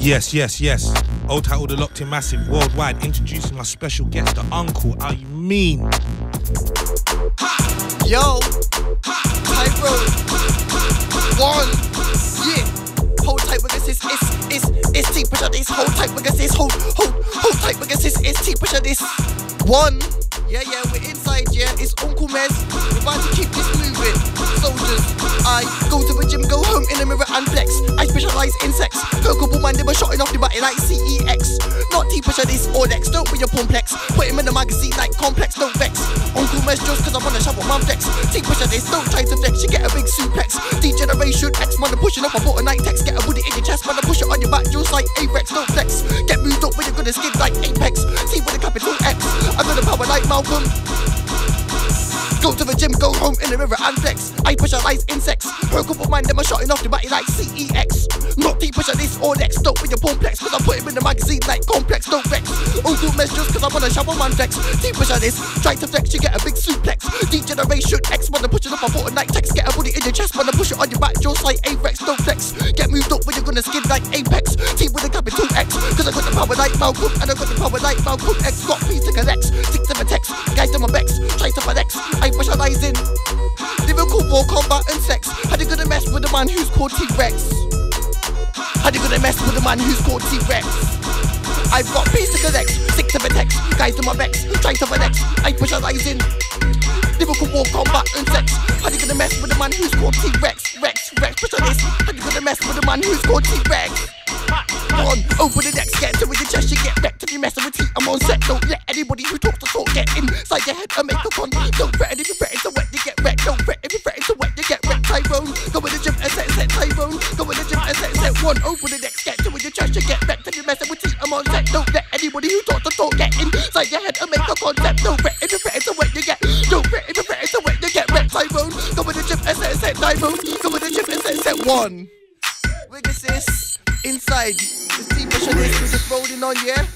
Yes. Old title, The Locked In Massive, worldwide. Introducing my special guest, the uncle. How you mean? Ha! Yo! Tyro! One! Yeah! Hold tight, because it's T, pressure this. Hold tight, because it's hold tight, because it's T, pressure this. One! Yeah, we're inside, yeah, it's Uncle Mez. We're about to keep this moving. Soldiers, I go to the gym, go home in the mirror and flex. I specialise in sex. Cocoa man, they were shotting off the button like CEX. Not T pressure this or Dex, don't be a complex. Put him in the magazine like complex, don't vex. Uncle Mez just cause I wanna shout out my flex. T pressure this, don't try to flex, you get a big suplex. Degeneration X, man, I'm pushing up, I bought a night text. Get a booty in your chest, man, I push it on your back, just like Apex, don't flex. Get moved up when you're gonna skid like Apex. T with a capital X, I'm gonna power like my go to the gym, go home in the mirror and flex. I specialise in sex. Her couple of mine, them are shotting off the body like CEX. Not T pressure this or Dex, don't be a complex. Cause I put him in the magazine like complex, don't vex. Uncle Mez just cause I wanna shower man flex. T pressure this, try to flex, you get a big suplex. Degeneration X, man, I'm pushing up, I bought a night text. Get a body in your chest, man, I push it on your back, just like Apex, don't flex. Get moved up when you're gonna skid like Apex. T with a capital X, cause I got the power like Malcolm. And I got the power like Malcolm X. Got P to collect, tick to the text. Guys to my vex, try to flex. I specialise in lyrical war, combat and sex. How you gonna mess with a man who's called T-Rex? How you gonna mess with a man who's called T-Rex? I've got P's to collect, six of a text. Guys to my vex, try to flex. I specialise in lyrical war, combat and sex. How you gonna mess with a man who's called T-Rex? Rex, specialist. How you gonna mess with a man who's called T-Rex? On, over the next, get to with your chest, you get wrecked. If you mess with T, I'm on set. Don't let anybody who talks to talk get inside your head and make a con. Don't threaten if you threaten to wet, you get wrecked. Don't threaten if you threaten to wet, you get wrecked. Tyrone, go in the gym and set Tyrone. Go in the gym and set one. Over the next, get to with your chest, you get wrecked. If you mess with T, I'm on set. Don't let anybody who talks to talk get inside your head and make a concept. Don't threaten if you threaten to wet, you get. Don't threaten if you threaten to wet, you get wrecked. Tyrone, go in the gym and set Tyrone. Go in the gym and set one. Wiggasis. Inside, the team pressure this, we're just rolling on, yeah?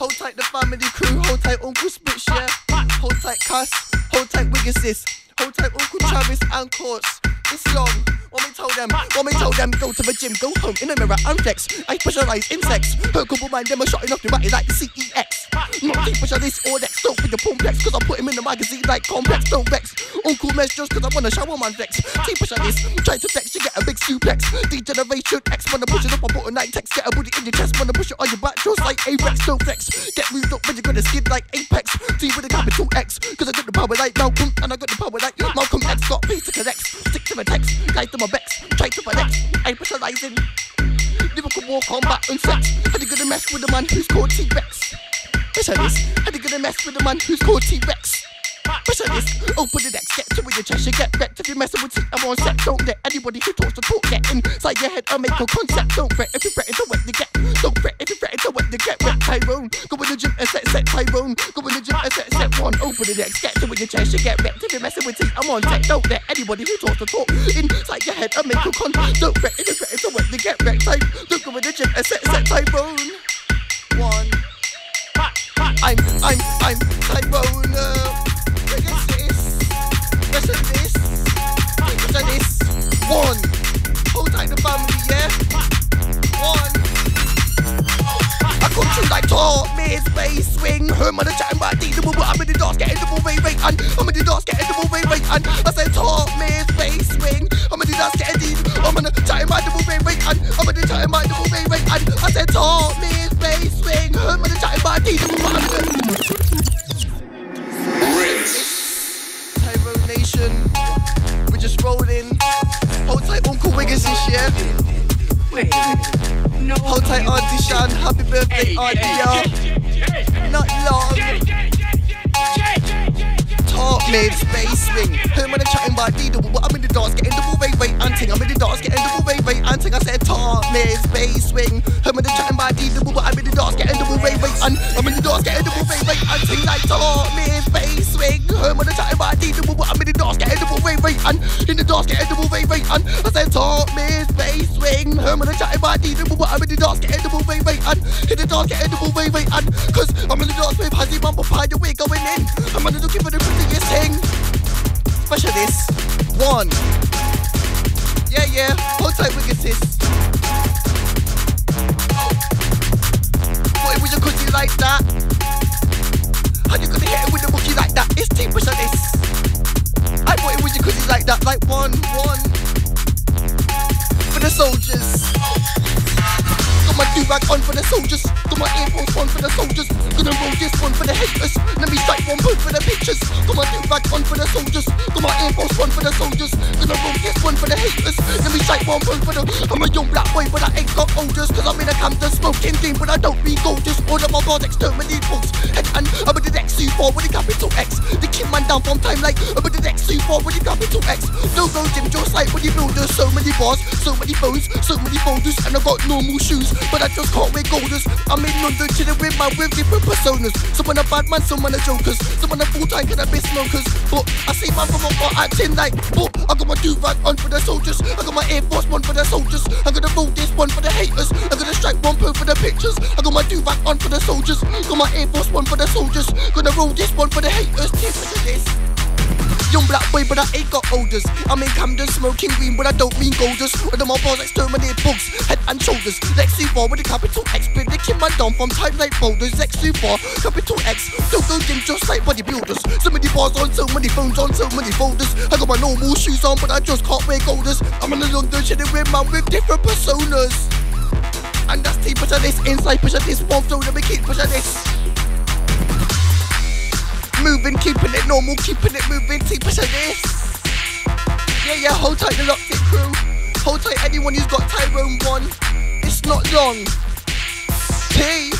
Hold tight the family crew, hold tight Uncle Spitz, yeah? Hold tight Cuss, hold tight Wiggasis, hold tight Uncle Travis and Courts. It's long, when we told them, go to the gym, go home, in the mirror and flex. I specialise in sex, her couple mind, them are shotting off the body like CEX. Not T pressure this or Dex, don't be a complex, cause I put him in the magazine like complex, don't vex. Uncle Mez just cause I wanna shower man flex. T pressure this, try to flex, you get a big suplex. Degeneration X, wanna push it up, I bought a night text. Get a booty in your chest, wanna push it on your back, just like Apex, don't flex. Get moved up when you're gonna skid like Apex. T with a capital X, cause I got the power like Malcolm, and I got the power like Malcolm X. Got P to collect, stick to my text, guys to my vex, try to flex. I specialise in lyrical war, combat and sex. How you gonna mess with a man who's called T-Rex? Pressure this, how you gonna mess with a man who's called T-Rex? Pressure this, open the next, get to with your chest, you get wrecked. If you messing with T, I'm on set. Don't let anybody who talks to talk get inside your head and make a concept. Don't fret if you threaten to wet, you get. Don't fret if you threaten to wet, you get wrecked. Tyrone, go in the gym and set Tyrone. Go in the gym and set one. Open the next, get to with your chest, you get wrecked. If you messing with T, I'm on set. Don't let anybody who talks to talk inside your head and make a concept. Don't fret if you threaten to wet, you get wrecked. Don't go in the gym and set Tyrone. One. I'm Tyrone. Pressure this. One. Hold tight the family, yeah? One. I come to like top, mid, bass, swing. Her mother chatting about D double, but I'm in the dance, getting double ray. And I'm in the dance, getting double ray. And I said top, mid, bass, swing. I'm in the dance, getting D double. I'm in the chatting about double ray. And I'm in the chatting about double ray. And I said top, mid, bass, swing. Her mother chatting about D double, but I'm in the rinse. Tyrone Nation, we're just rolling. Hold tight Uncle Wiggins this year. Hold tight Auntie Shan, happy birthday Auntie. Not long. Talk mid, space swing. Him and I'm chatting about D-double, but I'm in the dance getting double ray anting. I'm in the dance getting double ray anting. I said talk mid, space swing. Him and I'm chatting about D-double, but I'm in the dance getting double ray and I'm in the dance getting double ray anting. Like talk mid, space swing. Him and I'm chatting about D-double, but I'm in the dance getting double ray and in the dance getting double ray and I said talk mid, space swing. Him and I'm chatting about D-double, but I'm in the dance getting double ray and in the dance getting double ray and cause I'm in the dance with Hazzy Mumble Pie, the way going in. I'm gonna looking for the biggest thing. Special this one. Yeah, hold tight Wiggasis. like that, like one for the soldiers. Got my do-rag on for the soldiers. Got my earphones on for the soldiers. Gonna roll this one for the haters. Let me strike one for the bitches. Got my do-rag on for the soldiers. Got my earphones on for the soldiers. Gonna roll this one for the haters. Let me strike one for the... I'm a young black boy but I ain't got olders. Cause I'm in a Camden smoking game but I don't be gorgeous. All of my products turn my need folks. And I'm with the next C4 with a capital X. The kid man down from time like I'm with the next C4 with a capital X. No go Jim Joe site when you build. There's so many bars, so many phones, so many folders. And I got normal shoes but I just can't wear golders. I'm in London chilling with man with different personas. Some on a bad man, some on a jokers. Some on a full time cannabis smokers. But I see man from afar acting like. But I got my do-rag on for the soldiers. I got my Air Force one for the soldiers. I'm gonna roll this one for the haters. I'm gonna strike one for the pictures. I got my do-rag on for the soldiers. Got my Air Force one for the soldiers. Gonna roll this one for the haters. Listen to this. Young black boy but I ain't got olders. I'm in Camden smoking green but I don't mean golders. And my bars exterminate bugs, head and shoulders. Lexi bar with a capital X. Been the kid man down from time like folders. Lexi bar, capital X. Don't go gym just like bodybuilders. So many bars on, so many phones on, so many folders. I got my normal shoes on but I just can't wear golders. I'm in a London chilling with man with different personas. And that's T, push on this, inside push on this. One throw the kid, push on this. Moving, keeping it normal, keeping it moving, deeper to this. Yeah, hold tight the locked it crew. Hold tight anyone who's got Tyrone 1. It's not long. T.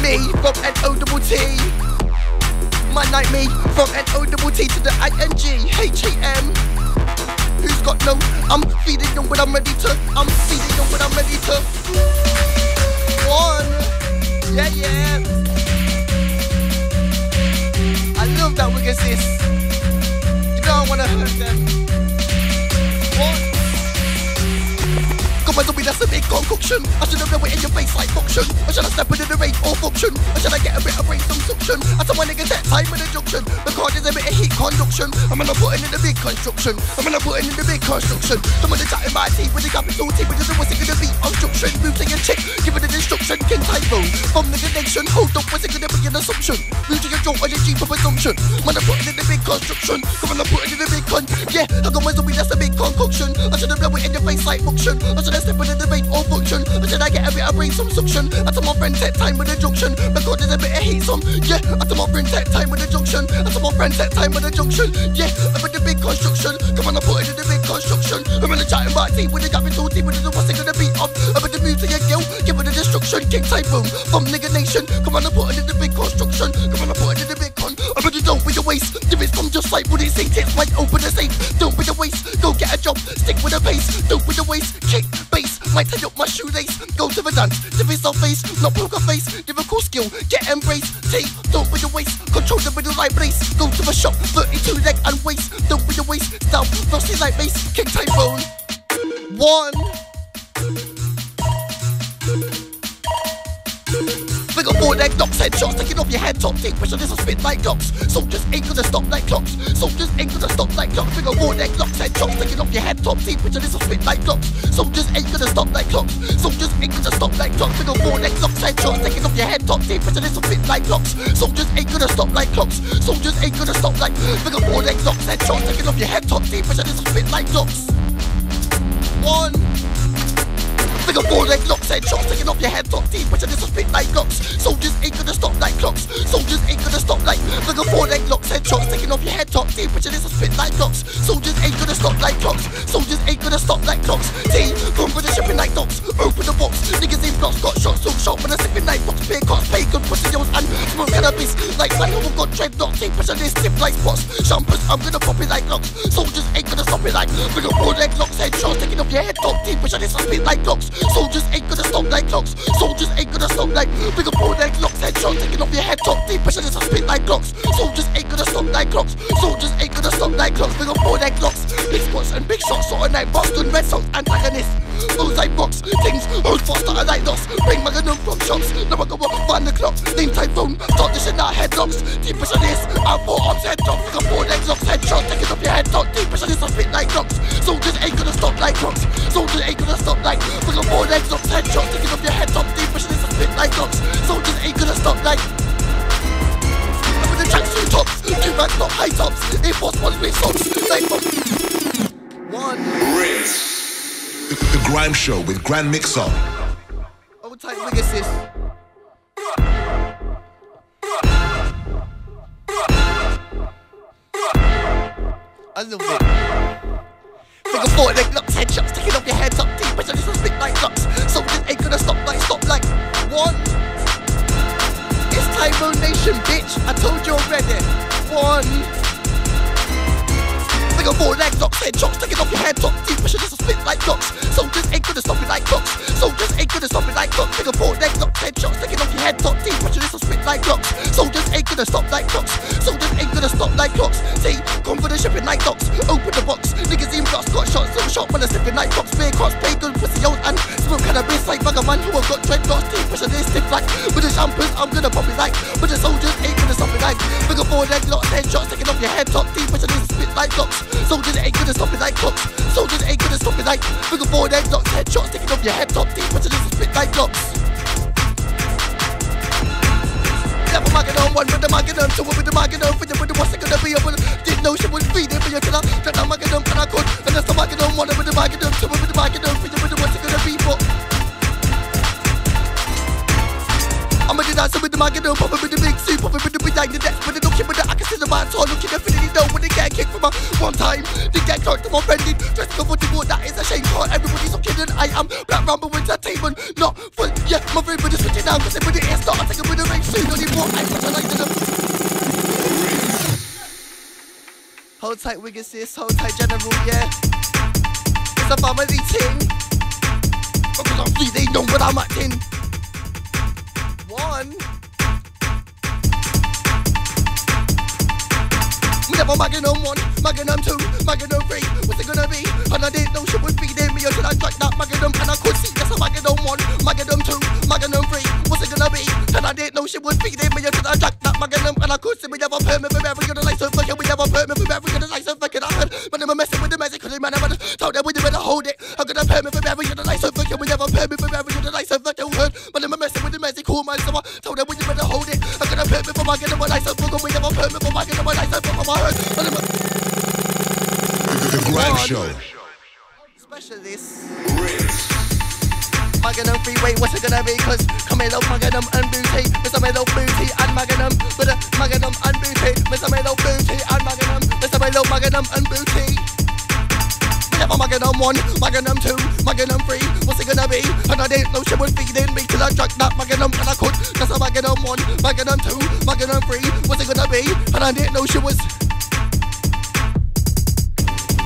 Me, from N-O-double-T. Man like me, from N-O-double-T to the I-N-G, H-E-M. Who's got no? I'm feeding them when I'm ready to. I'm feeding them when I'm ready to. One. Yeah. I love that we exist. You don't wanna hurt them. What? Come on, don't be that's a big concoction. I should have known it in your face like function. Or should I step into the rain or function? Or should I get a bit of rain consumption? I tell my niggas that time in the junction. The card is a bit of heat conduction. I'm gonna put in the big construction. I'm gonna put in the big construction. Someone chatting my teeth with the capital T, which is the wussy gonna be obstruction. Move to your chick, give it a destruction. King Tyrone, from the nation. Hold up, what's it gonna be an assumption? Move to your jaw or your G for presumption. Man, I'm putting in the big construction. Come on, I'm putting in the big con. Yeah, I got my zombie, that's a big concoction. I should have known it in your face like function. I step in the debate or function. Or should I get a bit of brain some suction? I tell my friend take time with a junction. Because there's a bit of heat some. Yeah, I tell my friend take time with a junction. I tell my friend take time with a junction. Yeah, I'm in the big construction. Come on, I put it in the big construction. I'm in the chatting my teeth with the capital T. With the what's it gonna be up? I'm in the music and guilt. Give it the destruction. King Typhoon from nigga nation. Come on, I put it in the big construction. Come on, I put it in the big con. I'm in the dough with your waist. Give it some just like what it seems. It's like open the safe. Don't with your waist. Go get a job. Stick with the pace. Don't with the waist. Kick. Base, might tie up my shoelace. Go to the dance, to face our face. Not poker face, lyrical skill, get embraced. Take, don't with your waist, control the middle like race. Go to the shop, 32 leg and waist. Don't with your waist, down, rusty like base. Kick Tyrone. One. Figure four leg knocks, headshots, taking off your head top. Take pressure, this will spit like docks. Soldiers ain't gonna stop like clocks. Soldiers ain't gonna stop like clocks. Figure four leg knocks, headshots, taking off your head top. Take pressure, this will spit like clocks. Soldiers ain't gonna stop like clocks. Soldiers ain't gonna stop like clocks. Figure four leg knocks, headshots, taking off your head top. Take pressure, this will spit like clocks. Soldiers ain't gonna stop like clocks. Soldiers ain't gonna stop like. Figure four leg knocks, headshots, taking off your head top. Take pressure, this will spit like clocks. One. Figure four leg locks, headshots, taking off your head top teeth, which are this will spit like clocks. Soldiers ain't gonna stop like clocks. Soldiers ain't gonna stop like. Figure four leg locks, headshots, taking off your head top teeth, which are this will spit like clocks. Soldiers ain't gonna stop like clocks. Soldiers ain't gonna stop like clocks. T, come for the shipping like docks. Open the box, niggas in blocks got shots, so shot when I sipping like box. Beer costs, bacon, pussy deals, and smoke cannabis. Like man, I've got dreadlocks, teeth, which are this tip like spots. Jumpers, I'm gonna pop it like clocks. Soldiers ain't gonna stop it like. Figure four leg locks, headshots, taking off your head top teeth, which are this will spit like clocks. Soldiers ain't gonna stop like clocks. Soldiers ain't gonna stop like. Bigger four leg locks, headshots, taking off your head top deep, pressure this will spit like clocks. Soldiers ain't gonna stop like clocks. Soldiers ain't gonna stop like clocks. Bigger four leg locks, big spots and big shots, sort of like Boston Red Sox antagonists. Those like rocks, things, old faster and like lost. Bring Magnum from shops, now I go up and find the clock. Name Typhoon, start this in our headlocks. Deep pressure this, our forearms head top. Bigger four leg locks, headshots, taking off your head top deep, pressure this will spit like clocks. Soldiers ain't gonna stop like clocks. Soldiers ain't gonna stop like. Figure four legs up, headshots, taking off your head top, deep pushing this a spit like dogs. Soldiers ain't gonna stop like. I'm in the tracksuit tops, you back no high tops. It was one way socks. One. Rinse. The Grime Show with Grandmixxer. Oh, tight niggas sis. I love it. Nigga thought they knocked headshots, taking off your heads up deep, but I just stick like nuts. So this ain't gonna stop like stop like one. It's Tyro Nation, bitch. I told you already. One. Nigga thought they knocked headshots, taking off your heads up deep, but I just stick like nuts. So this ain't gonna stop it like nuts. So this ain't gonna stop it like nuts. Nigga thought they knocked headshots, taking off your heads up deep, but I just stick like nuts. So this ain't gonna stop like nuts. So this ain't gonna stop like nuts. See. Come for the shipping like docks, open the box. Niggas even got shots, so shot when I sipping like cops. Beer cops, pay good pussy old and smoke cannabis like bugger man. You have got dreadlocks, teeth pressure, they stiff like. With the jumpers, I'm gonna pop it like. With the soldiers, ain't gonna stop it like. Bigger four leg locks, headshots, taking off your head top, teeth pressure, they spit like docks. Soldiers ain't gonna stop it like cops. Soldiers ain't gonna stop it like. Bigger four leg locks, headshots, taking off your head top, teeth pressure, they spit like docks. Never mugging on one, with the mugging on two, with the mugging on three, with the what's it gonna be on. No, she was feeding for your killer. Then I'm making them and I could. And that's the market on one with the market on two with the market on three with the what's it gonna be for. I'ma do that so with the market on poppin' with the big soup, poppin' with the big like the death with the looking with the I can see the man's all looking infinity though when they get kicked from my one time. They get caught to my friendly. Dressed up for the board, that is a shame card. Everybody's so kidding. I am Black Rambo Entertainment. Not for yeah, my friend with the switching now, cause they put the air start, I take it with the range soon anymore. I put the light to them. Hold tight, Wigger sis, hold tight, general, yeah. It's a family thing. Because I'm free, they know what I'm acting. One. We never mugging on one, mugging on two, mugging on three. What's it gonna be? And I didn't know shit would be there. Me, or should I track that mugging on? And I could see, yes, I'm mugging on one, mugging on two, mugging on three. What's it gonna be? And I didn't know shit would be there. Me, or should I track that mugging on? And I could see, we never permit for every other life. Man, I'm gonna talk that we do better hold it. I'm gonna pay me for every other life, so fuck you. We never pay me for every other life, so fuck you. But I'm a messing with the messy cool man, so I told that we do better hold it. I'm gonna pay me for my getting my life, so fuck you. We never pay me for my getting my life, so fuck my hurt. The Grime Show. Specialist. Mugging them freeway, what's it gonna be? Cause coming up, mugging them and booty. Miss a mellow booty and mugging them. With a mugging them and booty. Miss a mellow booty and mugging them. Miss a mellow mugging them and booty. I'm mugging on one, mugging on two, mugging on three. What's it gonna be? And I didn't know she was feeding me till I drank that mugging on and I could. That's a mugging on one, mugging on two, mugging on three. What's it gonna be? And I didn't know she was.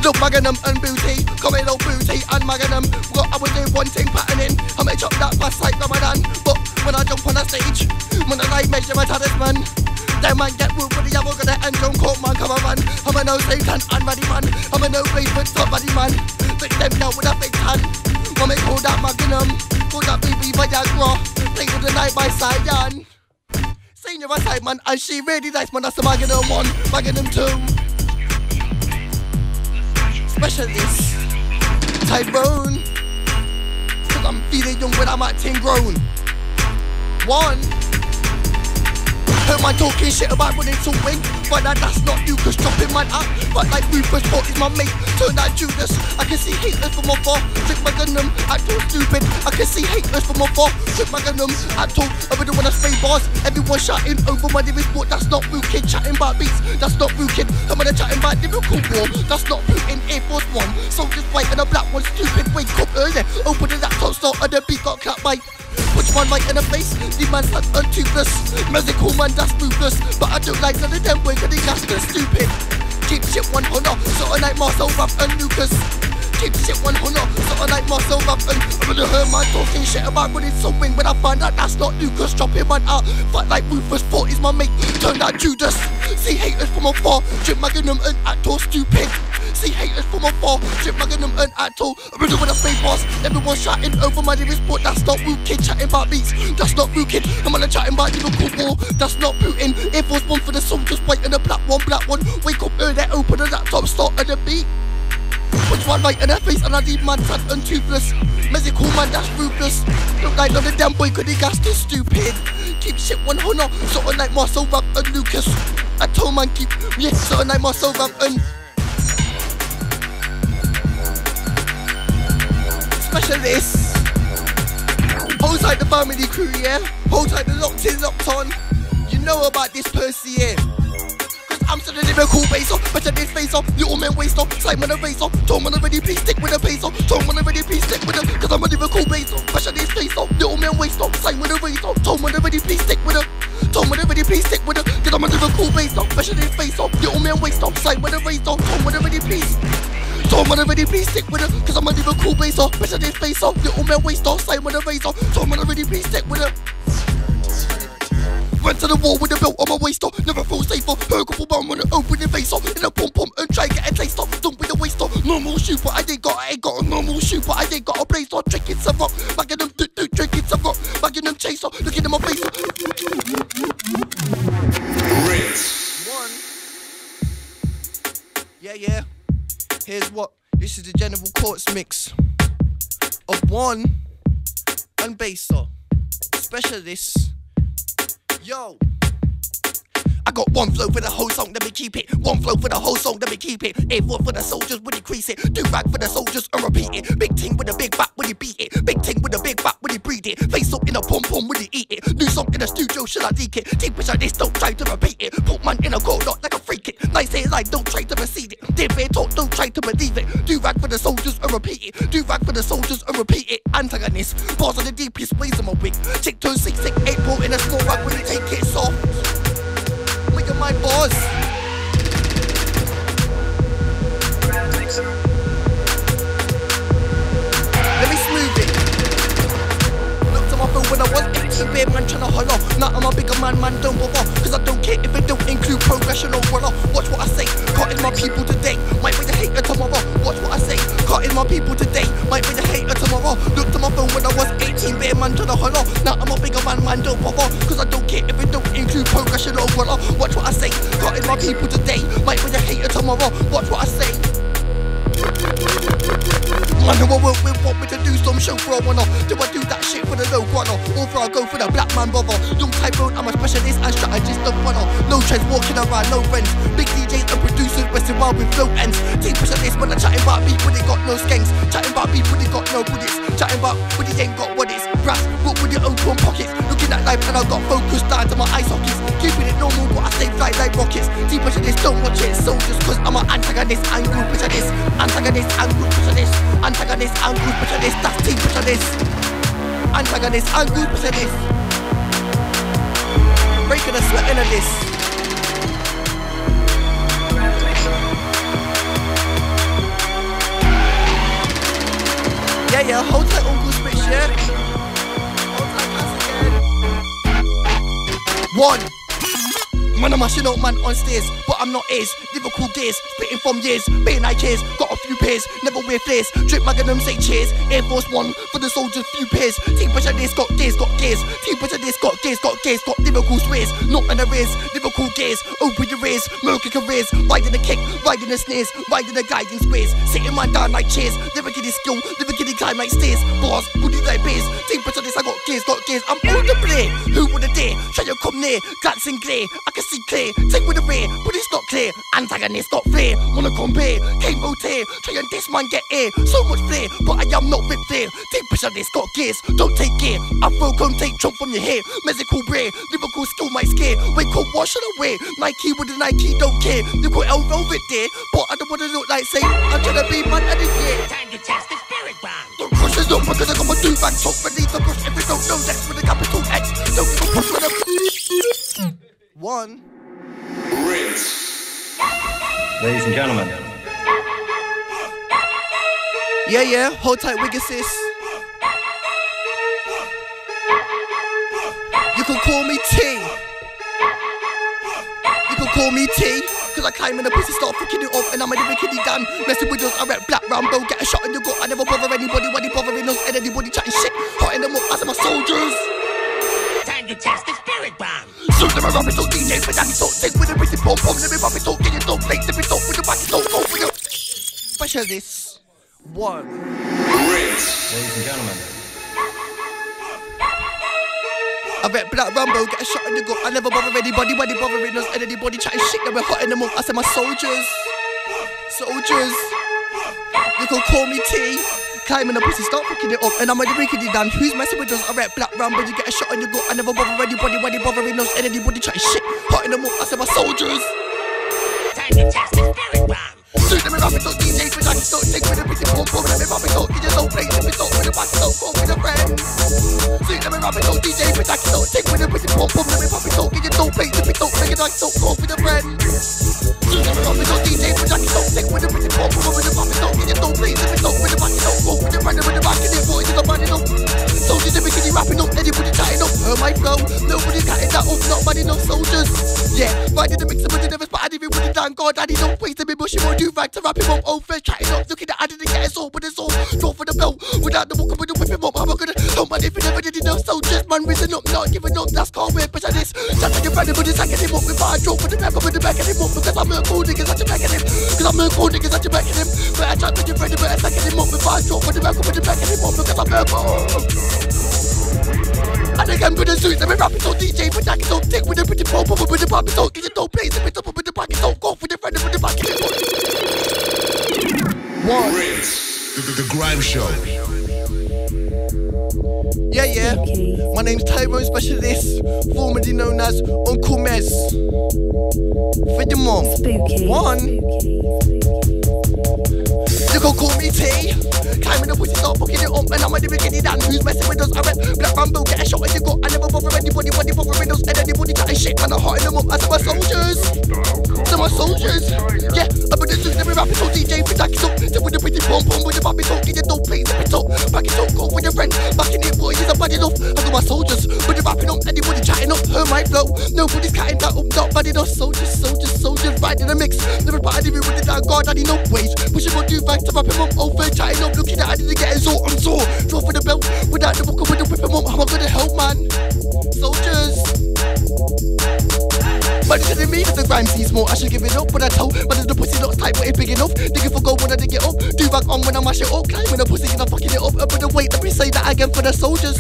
Look, mugging them and booty, coming on booty and mugging them. What I was doing one thing patterning, I may chop that fast like Ramadan. But when I jump on a stage, when I like measure my talisman. Them man get wood with the yellow gun and John Corkman come a run. I'm a no save hand and muddy man. I'm a no blade with somebody man. Fix them now with a big hand. Mommy call that Magnum, call that BB Viagra. Play with the night by Cyan. Senior a side man and she really nice man. That's the Magnum one, Magnum two. Specialist Tyrone. Cause I'm feeling young when I'm acting grown. One. Heard my talking shit about running to win. But now that's not you, cause dropping man out. But like Rufus Port is my mate. Turn out Judas, I can see haters from afar. Trick my gunum, I talk stupid. I can see haters from afar. Trick my gunum, I talk, I really wanna spray bars. Everyone shouting over my lyrics, but that's not real kid. Chatting about beats, that's not real kid. I'm gonna chatting about lyrical war. That's not real in Air Force One. Soldiers white and a black one, stupid. Wake up early, open the laptop store and the beat got clapped by. Which one right in the face? These man's like untoothless. Musical man, that's ruthless. But I don't like none of them, boy, cause they just stupid. Keep shit 100, sort of like Marcel, Raph and Lucas. Keep shit 100, sort of like Marcel, Raph and... I really heard man talking shit about running something. When I find out that's not Lucas, dropping man out. Fight like Rufus, 40 is my mate, turn out Judas. See haters from afar, drip Magnum and act all stupid. See haters from afar, drip Magnum and act all. I really wanna play bars. Everyone shouting over my lyrics, but that's not real kid. Chatting about beats, that's not real kid. I'm gonna chatting about lyrical war, that's not Putin. Air Force One for the soldiers, white and a black one, black one. Wake up early, open the laptop, start at the beat. Which one right in her face, and I leave man sad and toothless. Mez call man that's ruthless. Look like none of them boy could he gas this stupid. Keep shit 100, sort of like Marcel Ramp and Lucas. I told man keep, yeah, sort of like Marcel Ramp and Specialist. Hold tight the family crew, yeah. Hold tight the locked in, locked on. You know about this Percy, yeah. I'm still a lyrical baser, better this face off, little men waste off, Simon a race off, don't wanna really please stick with a pace off, don't wanna really please stick with a, cause I'm a lyrical baser, better this face off, little men waste off, Simon a race off, don't wanna really please stick with a, don't wanna really please stick with a, cause I'm a lyrical baser, better this face off, little men waste off, Simon a race off, don't wanna really please. Don't wanna really please stick with her, cause I'm a lyrical baser, better this face off, little men waste off, Simon a race off, don't wanna really please stick with her. Went to the wall with a belt on my waist off, never feel safer. Her couple bum wanna open their face off in a pom pom and try and get a taste off. Don't be the waste off. Normal shoe, but I ain't got a normal shoe, but I ain't got a blaze off. Drinking some rock, bagging them do drinking some rock, bagging them chase off, looking at my face off. Rinse. One. Yeah. Here's what. This is the general courts mix of one and bass off. Specialists. Yo, I got one flow for the whole song, let me keep it. One flow for the whole song, let me keep it. A4 for the soldiers, we'll increase it. Do rag for the soldiers and repeat it. Big ting with a big back, will he beat it? Big ting with a big back, will he breathe it? Face up in a pom pom, will he eat it? Do something in a studio, should I leak it? Deep inside this, don't try to repeat it. Put man in a cold lot like a free kick. Nice hair line, don't try to receive it. Dead bear talk, don't try to believe it. Do rag for the soldiers and repeat it. Do rag for the soldiers and repeat it. Antagonist, bars are the deepest ways of my wig. Chick turn 6, 8 ball in a small rag when you take it soft. Look at my boss. Let me smooth it. Looked at my phone when I was 18, bear man tryna holler. Now I'm a bigger man don't bother. Cause I don't care if it don't include progression or roller. Watch what I say, cutting my people today, might be the hater tomorrow. Watch what I say, cutting my people today, might be the hater tomorrow. Looked at my phone when I was 18, bear man tryna holler. Now I'm a bigger man don't bother. Cause I don't care if it don't include progression or roller. Watch what I say, cutting my people today, might be the hater tomorrow. Watch what I say. I know I work with, want me to do some show for a one-off. Do I do that shit for the low runner? Or for I go for the black man brother? Young type road, I'm a specialist and strategist and runner. No trends, walking around, no friends. Big DJs and producers, resting wild with no ends. Team specialists when I'm chatting about me when they got no skanks. Chatting about me when they got no bullets. Chatting about when they ain't got what it's. Brass, walk with your own torn pockets. Looking at life and I got focused down to my eye sockets. Keeping it normal, but I stay fly like rockets. Team specialists don't watch it, soldiers. Cause I'm an antagonist and group specialist. Antagonist and group specialist. Antagonist and group specialist, that's team specialist. Antagonist and group specialist. Breaking and sweating at this. Yeah, hold tight on good bitch, yeah. Hold tight once again. One. Man, I'm a shit out man on stairs, but I'm not his. Lyrical gears, spitting from years, being like cheers. Got a few pairs, never wear flares. Drip magnum, say cheers. Air Force One for the soldiers, few pairs. Team pressure this, got days, got gears. Team pressure this, got days, got gears. Got lyrical swears, not in the rears. Lyrical gears, open your ears. Murky careers, riding the kick, riding the snares, riding the guiding squares. Sitting man down like chairs. Lyrically skill, lyrically climb like stairs. Bars, booty like bears. Team pressure this, I got gears, got gears. I'm on the play. Who would have dare? Try to come near, glancing glare. I can see clear, take with the rear, but it's not clear. Antagonist got flair, wanna compare, can't rotate, try and this man get air. So much flair, but I am not with flair. Deep pressure this got gears, don't take gear. Afro come take chunk from your hair. Musical rare, lyrical skill might scare. Wake up, what should I wear? Nike with the Nike, don't care. They put L velvet there, but I don't wanna look like say I'm tryna be man of the year. Time to test the spirit bomb. Don't crush this up because I got my do-bag. Talk beneath the brush, if you don't know that's with a capital X. Don't give a push with a one. Rinse. Ladies and gentlemen. Yeah, hold tight, wig assist. You can call me T. You can call me T. Cause I climb in the pussy, start fucking it up, and I'm a little kiddie damn. Messing with us, I rep Black Rambo. Get a shot in the gut, I never bother anybody. Why they bothering us? And anybody chatting shit, hotting them up as my soldiers. Time to test the spirit bomb. So let me rub it on DJ, but I'm so sick with a pretty pom-pom. Let me rub it on, get it on, play, let me talk with the back, it's all over you. picture this one. Ladies and gentlemen, I bet Black Rambo get a shot in the gut. I never bother anybody when they bothering us. Anybody trying shit that we're hot in the mouth. I said my soldiers, soldiers, you can call me T. Climbing a pussy, start fucking it up. And I'm already wickedy done. Who's messing with us? I rep Black Rambo, you get a shot in the gut. I never bother anybody when they bothering us. Anybody trying shit hot in the mouth. I said my soldiers. Tiny test is very bad. Shoot them in rapid talk, DJs with like talk, niggas with a bit of talk, call them in rapid talk, you just don't play them in talk, with a back talk, call with a friend. Shoot them in rapid talk, DJs with like talk, niggas with a bit of talk, call them in rapid talk, you just don't play them in talk, niggas like talk, call with a friend. Shoot them in rapid talk, DJs with like talk, niggas with a bit of talk, call them in rapid talk, you just don't play them in talk, with a back talk, call with a friend, with a back in their voices, I'm running up. Soldiers in bikini rapping up, anybody chatting up, heard my flow, nobody cutting that up, not man enough soldiers. Yeah, riding the mixer with the nervous, but I didn't even with a damn god, I don't waste to be bushy, won't do right to wrap him up, old fresh chatting up, looking at I didn't get his all, but it's all draw for the belt, without the walking with the whip him up, I'm not gonna help man if you never did enough, soldiers, man risen up, not giving up, that's can't wear better this, that's like your friend, but it's like him up, if I draw for the back, I'm gonna back him up, because I'm a cool niggas, I'm backing him, because I'm a cool niggas, I'm backing him, but I tried to your friend, but I'm backing him up, if I draw for the back, I'm gonna back him up, because I'm a cool. I think I'm gonna suit them and rap it on DJ, but I can don't take with a pretty pop up with the pop it on, cause you don't play the bit up with the back, it don't go for the friend with the back. One. The Grime Show. Yeah, yeah. My name's Tyrone Specialist, formerly known as Uncle Mez. For the mom. Spooky. One. Spooky. You can call me T. Climbing the pussy, start fucking it up, and I'm already wickedy done. Who's messing with us? I rep Black Rambo, get a shot in the gut. I never bother anybody, when they bothering us. And anybody chatting shit, man, I'm hotting them up. I said my soldiers, I said my soldiers. Yeah, I'm gonna do them in rapping talk, DJ with that up. Then with the pretty pom-pom, with the puppy talk, get no place, if it's up. Back it up, go with your friend, back in it, boy, is a bad enough. I got my soldiers, with the rapping up, anybody chatting up, her my flow. Nobody's cutting that up, not bad enough. Soldiers, soldiers, soldiers, right in the mix. Never party with the damn guard, I need no ways. Pushing my do back to wrap him up, over chatting up, looking that I didn't get his all, I'm sore. Draw for the belt, without the book, with the whip him up. How am I gonna help, man? Soldiers. Man, it's telling me that the grime sees more. I should give it up when I tell. Man, the pussy looks tight, but it's big enough. Digging for gold when I dig it up. Do back on when I mash it up. Climbing the pussy and I'm fucking it up. And for the weight, let me say that again for the soldiers.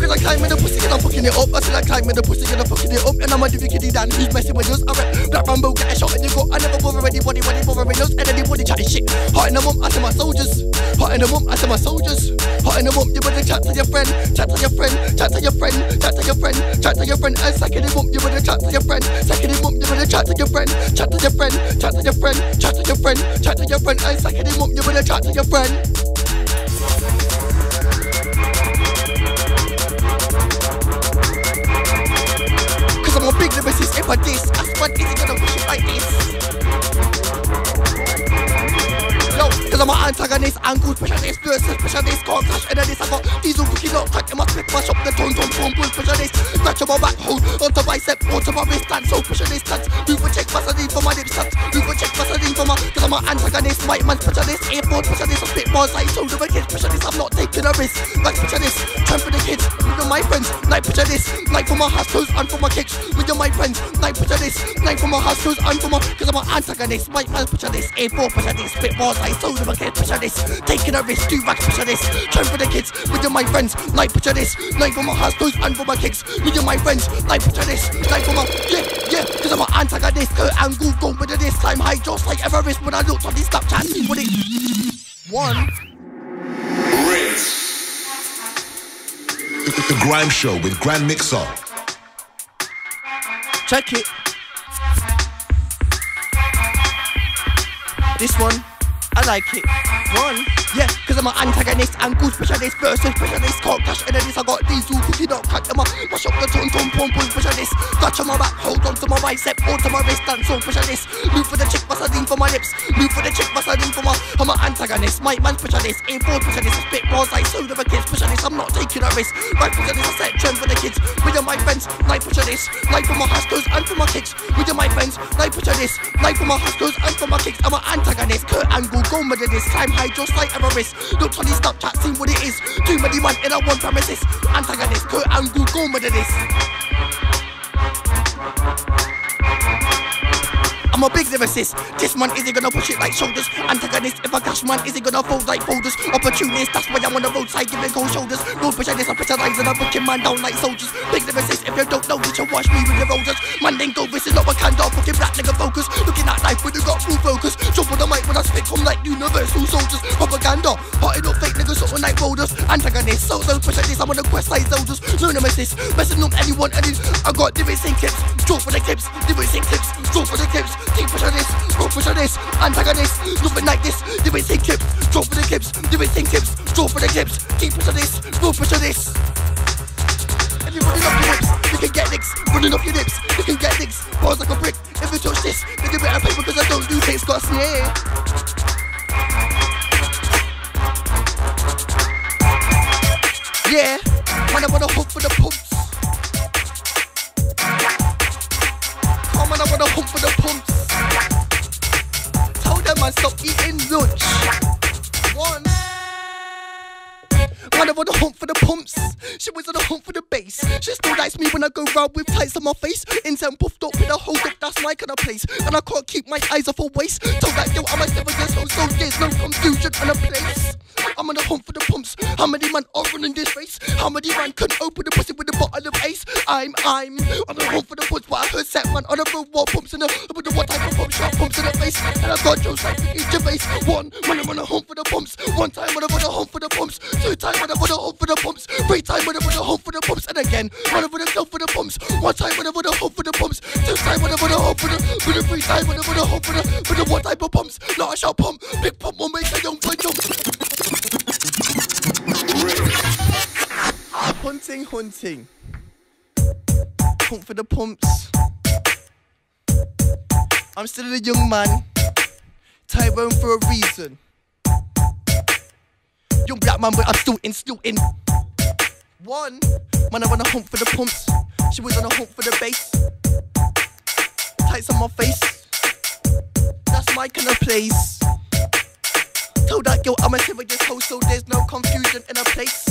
Cause I climb in the pussy and I'm fucking it up. I said I climb in the pussy and I'm fucking it up. And I'm a do kiddie dan, who's messing with us? I rep Black Rambo, get a shot in the gut. I never bother anybody when they bothering us. And anybody chatting shit, hot in the mum, I said my soldiers. Hot in the mum, I said my soldiers. Hot in the mum, you better chat to your friend. Chat to your friend, chat to your friend. Chat to your friend, chat to your friend. And second in mum, you better chat to your friend. Second in mum, you better chat to your friend. Chat to your friend, chat to your friend. Chat to your friend, chat to your friend. And second in mum, you better chat to your friend. I'm a big lyricist, if I diss, ask man, is he gonna push it like this? No, cause I'm an antagonist, angle specialist, versus specialist, can't clash any of this. I got diesel cooking up, crack in my spit, mash up the tone, don't form, pull specialist. Scratch on my back, hold onto bicep, onto my wrist, and so specialist stance. Move and check, pass a need for my lip stance. Move and check, pass a need for my, cause I'm an antagonist, white man specialist, airborne specialist, I spit bars like shoulder of a kid specialist, I'm not taking a risk. Like specialist, tramp for the kids. My friends, night prejudice, night for my hustles and for my kicks. With your my friends, night prejudice, night for my hustles and for my, cause I'm an antagonist, white man prejudice, A4 prejudice, spit bars like soul of a kid prejudice, taking a risk, do rack prejudice, trying for the kids. With your my friends, night prejudice, night for my hustles and for my kicks. With your my friends, night prejudice, night for my, yeah, yeah, cause I'm an antagonist, Kurt Angle, gone with this time high, just like Everest when I looked on this Snapchat, what it, one. The Grime Show with Grandmixxer. Check it. This one, I like it. One. Yeah, cause I'm an antagonist, angle specialist, versus specialist, can't clash any of this. I got diesel, cooking up, crack them up, mash up the tone, tone, pom, pom, specialist. Scratch on my back, hold on to my bicep, hold to my wrist, and so specialist. Move for the chick, vaseline for my lips, move for the chick, vaseline for my, I'm an antagonist, mic man specialist, A4 specialist, spit bars like soda for kids, specialist, I'm not taking a risk. Right specialist, I set trend for the kids, with my friends, night specialist, night for my hustlers and for my kicks, with my friends, night specialist, night for my hustlers and for my kicks. I'm an antagonist, Kurt Angle, go murder this, climb high, just like looks on his Snapchat, see what it is. Too many man in a one premises. Antagonist, Kurt Angle, go murder this. I'm a big lyricist. This man isn't gonna push it like shoulders. Antagonist, if I dash man, isn't gonna fold like folders. Opportunist, that's why I'm on the roadside giving cold shoulders. No specialist, I specialize in a booking man down like soldiers. Big lyricist, if you don't know, you should watch me with your roses. Man, then go, this is not a can dog, fucking black nigga focus. Looking at life when you got full focus. Jump on the mic when I spit, come like universal soldiers. Propaganda, parting up fake niggas, something like rollers. Antagonist, so no specialist, I'm on the quest like soldiers. No nemesis, messing up anyone, and I got different sync clips. Draw for the clips, different sync clips, draw for the clips. Think push on this, go push on this, antagonist, nothing like this, different sync clips, draw for the clips, different sync clips, draw for the clips, keep push on this, go push on this. If you're running up your hips, you can get nicks, running up your hips, you can get nicks, bars like a brick. If you touch this, then you better play because I don't do things, got a snare. Yeah, man, I wanna hook for the pumps. Oh man, I wanna hook for the pumps. Tell them I stop eating lunch. One. Man, I wanna hunt for the pumps. She was on the hunt for the bass. She still likes me when I go round with tights on my face. Intent puffed up with a hold up, that's my kind of place. And I can't keep my eyes off her waist. Told that yo, I'm a 7 years old, so there's no confusion on a place. I'm on the hunt for the pumps. How many man are running this race? How many man can open the pussy with a bottle of Ace? I'm on the hunt for the pumps. But I heard set man on the road, war pumps in the with what type of pump shot pumps in the face. And I got jokes like each your face. One man, I'm on the hunt for the pumps. One time when I'm on the hunt for the pumps. Two times when I'm on the hunt for the pumps. Three times when I'm on the hunt for the pumps. And again, when I'm on the hunt for the pumps. One time when I'm on the hunt for the pumps. Two times when I'm on the hunt for the three times when I'm on the hunt for the what type of pumps? Not a shot pump. Big pump will make a young boy jump. Hunting. Hunt for the pumps. I'm still a young man. Tyrone for a reason. Young black man, but I'm still in, One. Man, I wanna hunt for the pumps. She was on a hunt for the bass. Tights on my face. That's my kind of place. Told that girl I'm a 7 years old, so there's no confusion in a place.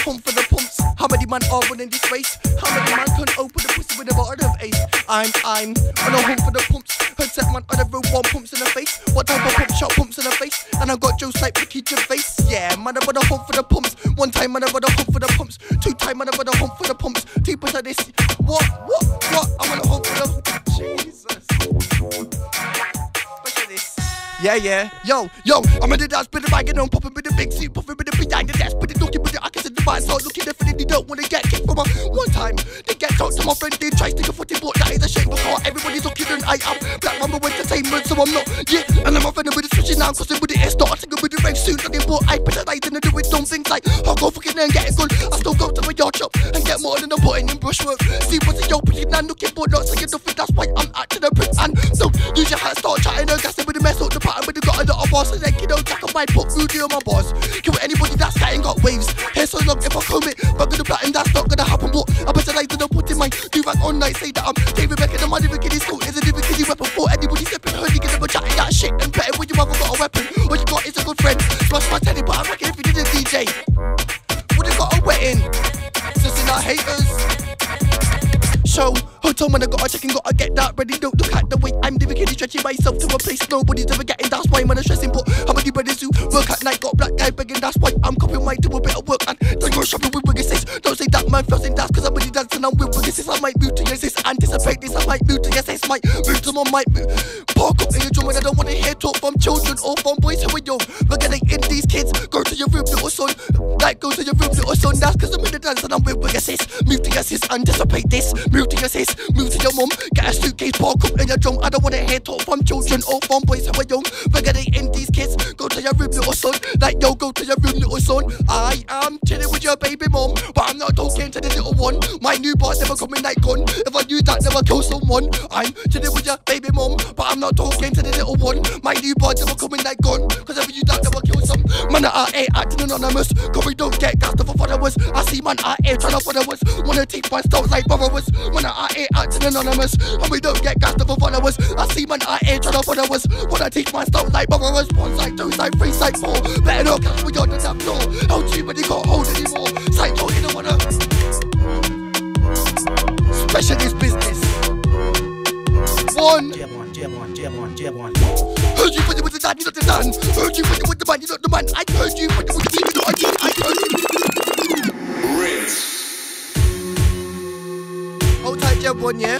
Pump for the pumps. How many man are running this race? How many man can open the pussy with a bottle of Ace? I'm on a hump for the pumps. Heard set man on the road, one pumps in the face. What type of pump shot pumps in the face? And I got jokes like Ricky Gervais. Yeah, man, I'm on a hump for the pumps. One time man, I'm on a hump for the pumps. Two time man, I'm on a hump for the pumps. 2% of this. What? I'm on a hump for the. Jesus. Yeah. Yo, I'm in the dance, bit of bag, and I'm popping with the big suit, puffing with the behind the desk, with the looking with the I can see the vibe, so looking definitely don't wanna get kicked from my one time. They get talked to my friend, they try to stick a foot in, but that is a shame because everybody's looking and I am black mama entertainment, so I'm not, yeah. And I'm offended with the switching now, cause with the air start, I think with the rave suit, looking for I specialize in doing dumb things like I'll go fucking and get it good. I still go to my yard shop and get more than a button in brushwork. See what's the opening and looking for not saying nothing, that's why I'm acting a prick. And so use your hands, start chatting and gassing with the mess up the pattern with the got a lot of bars, and then kiddo jack up my put voodoo on my bars. Kill anybody that's getting got waves. Hair so long if I comb it, but gonna platinum, that's not gonna happen. But I specialize in the putting my do rag on night, say that I'm David Beckett and my living kiddies coat is a living kiddie weapon for anybody stepping her, you can never chatting that shit and better when you haven't got a weapon. All you got is a good friend. Smash my telly, but I reckon if you didn't DJ, would've got a wetting. Just in our haters. Show, hotel man, I gotta check and gotta get that ready. Don't look at the way I'm living, kiddie, stretching myself to a place nobody's ever getting. That's why man, I'm stressing. But how many brothers who work at night got black guy begging? That's why I'm copying mine, do a bit of work and then go shopping with wiggy sis. Don't say that man feels in dance, cause I'm really dancing, I'm with wiggy sis. I might move to your sis, anticipate this, I might move to your sis, might move to my mic. Park up in your drum, and I don't wanna hear talk from children or from boys who are young. Regulating these kids, go to your room, little son. Like, go to your room, little son. That's cause I'm in the dance and I'm with wiggy sis. Move to your sis, anticipate this. Move to your sis, move to your mum. Get a suitcase, park up in your drum. I don't wanna hear talk from children or from boys who are young. Regulating these kids, go to your room, little son. Like yo, go to your room, little son. I am chilling with your baby mum, but I'm not talking to the little one. My new boss never coming like gun. If I knew that, never kill someone. I'm chilling with your baby mum, but I'm not talking to the little one. My new boss never coming like gun. Cause if I knew that, never kill some. Man, I ain't acting anonymous. Cause we don't get gassed for followers. I see man, I ain't trying to follow us. Wanna take my stuff like borrowers. Man, I ain't acting anonymous, and we don't get gassed for followers. I see man, I ain't trying to follow us. Wanna teach my stuff like borrowers. One side, two side, three side, four. Better not catch me on the damn floor. How cheap when you can't hold anymore. Side door, you don't wanna. Specialist business. One. J one. Heard you with the time, you not the son. Heard you with the man, you not the man. I heard you with the team, you not the I heard you. Rinse. Hold tight, J one, yeah.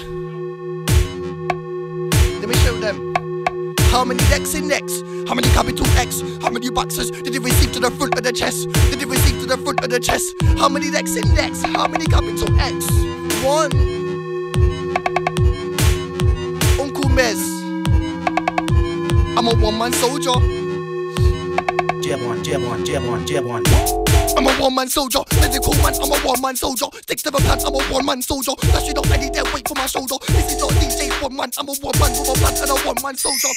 Let me show them. How many decks in next? How many capital X? How many boxes did you receive to the front of the chest? Did you receive to the front of the chest? How many decks in next? How many capital X? One. Uncle Mez. I'm a one-man soldier. Jab one, jab one, jab one, jab one. I'm a one-man soldier, physical man, I'm a one-man soldier. 6 7 plans, I'm a one-man soldier. That's you know I need that weight for my shoulder. This is not DJ one man, I'm a one-man with a plan and a one-man soldier.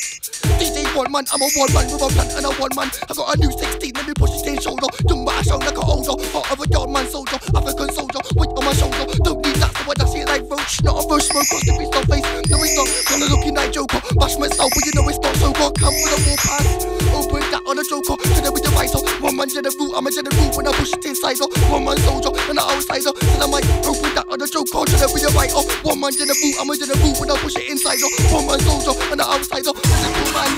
DJ one man, I'm a one-man with a plan and a one-man. I got a new 16, let me push this same shoulder. Do my show like a older, heart of a yard man soldier. African soldier, weight on my shoulder. Don't need that, so I dash it like roach. Not a roach, smoke cross the beast on face. No it's not, gonna looking like Joker. Bash my soul, but you know it's not so hard. Come with a war pass, open that on a joker. Today with the riser, one man general, I'm a general when I push it inside up. One man soldier and an outsider, till I might open that on a joker. Today with the writer, one man general, I'm a general when I push it inside up. One man soldier and an outsider, physical man.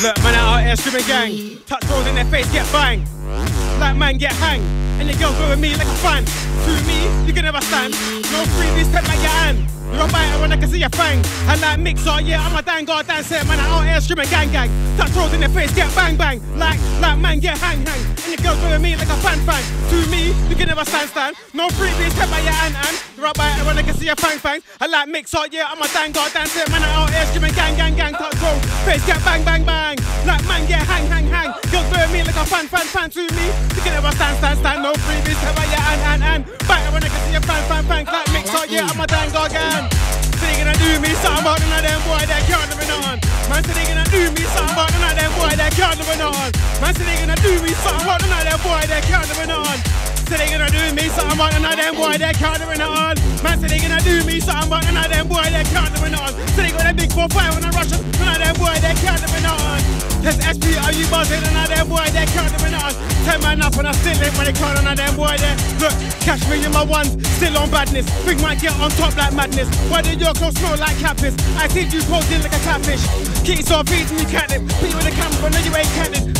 Look, man out here stripping gang. Touch rolls in their face, get banged. Like man, get hanged. And your girl go with me like a fan. To me, you can never stand. No freebies, take like your hand. You're a biter and I can see your fangs. And like Mixxer, yeah, I'm a dang guard dancer. Man out here stripping gang gang. Touch rolls in their face, get bang bang. Like man, get hang hang. And your girl go with me like a fan fan. To me, you can never stand stand. No freebies, take like your hand and. You're a biter and I can see your fangs fangs. And like Mixxer, yeah, I'm a dang guard dancer. Man out here stripping gang gang gang. Touch rolls, face get bang bang bang. Like man, yeah, hang, hang, hang. Girls blowing me like a fan, fan, fan to me. You can never stand, stand, stand. No freebies, ever, yeah, and. Back when I can see a fan, fan, fan. Like Mixxer, yeah, I'm a dang again. So they gonna do me something about none of them boy that can't live it on. Man, so they gonna do me something about none of them boy that can't live it on. Man, so they gonna do me something about none of them boy that can't live it on. So they gonna do me something about none of them boy that can't live it on. Man, so they gonna do me something about none of them boy that can't live it on. So they got a big 4-5 when I rush up. None of them boy that can't live it on. There's SP, are you buzzing? None of them boy that can't live it on. 10 man up and I still live when they can't. None of them boy that look, cash me in my ones, still on badness. Big man get on top like madness. Why did your clothes smell like catfish? I see you posing like a catfish. Keep so feet and you can't it. Beat with the camera, no you ain't cannon.